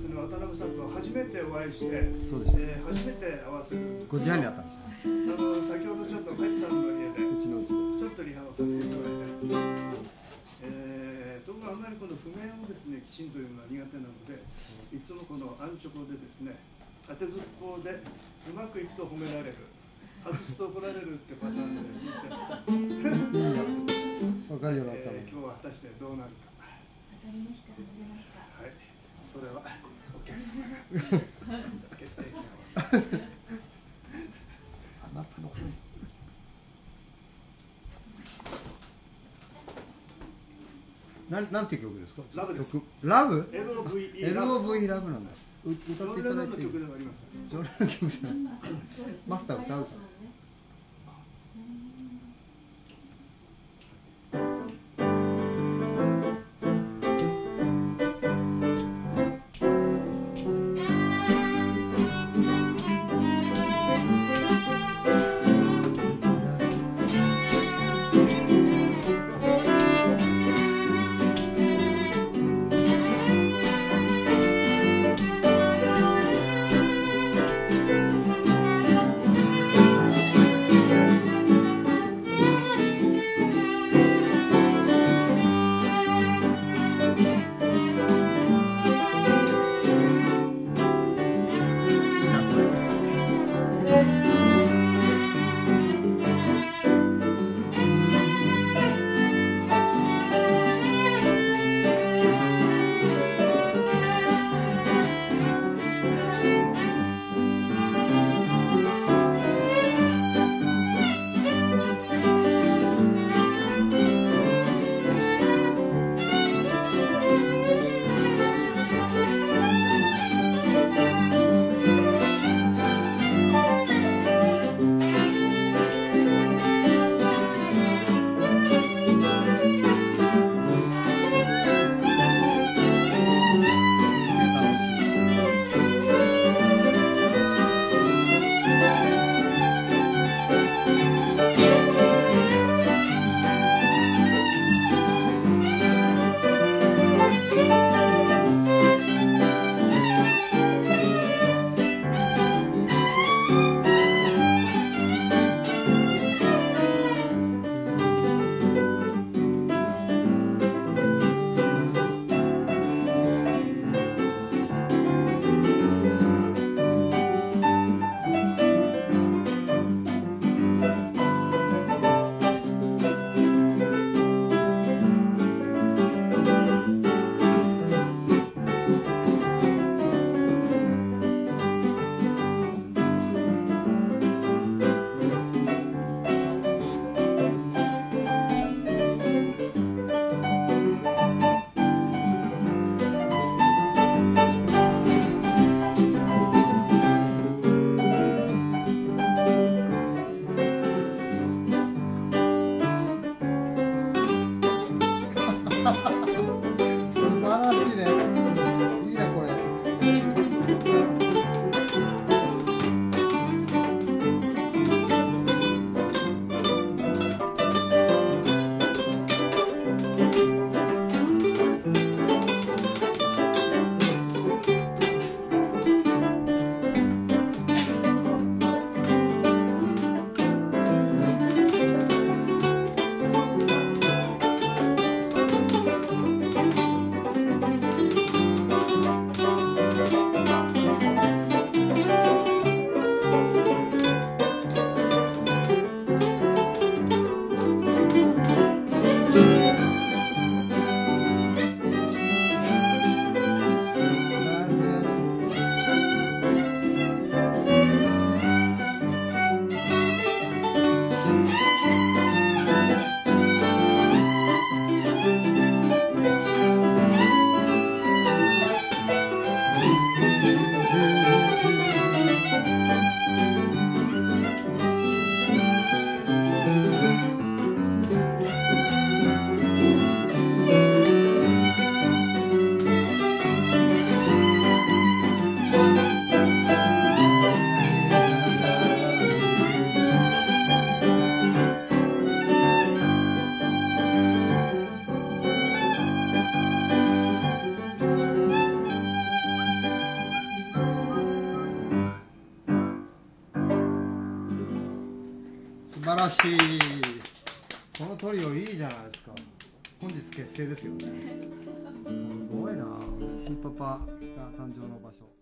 ですね、渡辺さんと初めてお会いして、そうですね、初めて会わせるんですけど、5時半に会ったんですね。先ほどちょっと橋さんの家でちょっとリハをさせていただいて、僕はあまりこの譜面をですね、きちんと読むのは苦手なので、いつもこのアンチョコでですね、当てずっぽうでうまくいくと褒められる、外すと怒られるってパターンでずっとやってたんです今日は果たしてどうなるか。当たりました、外れました。はい、それはお客様が決定権を。あなたの本。なんて曲ですか？ラブです。ラブ？ LOVE ラブなんだ。歌っていただいて。曲ではありません。常連の曲じゃない。マスター歌う。素晴らしい。このトリオいいじゃないですか。本日結成ですよね。すごいな。新パパが誕生の場所。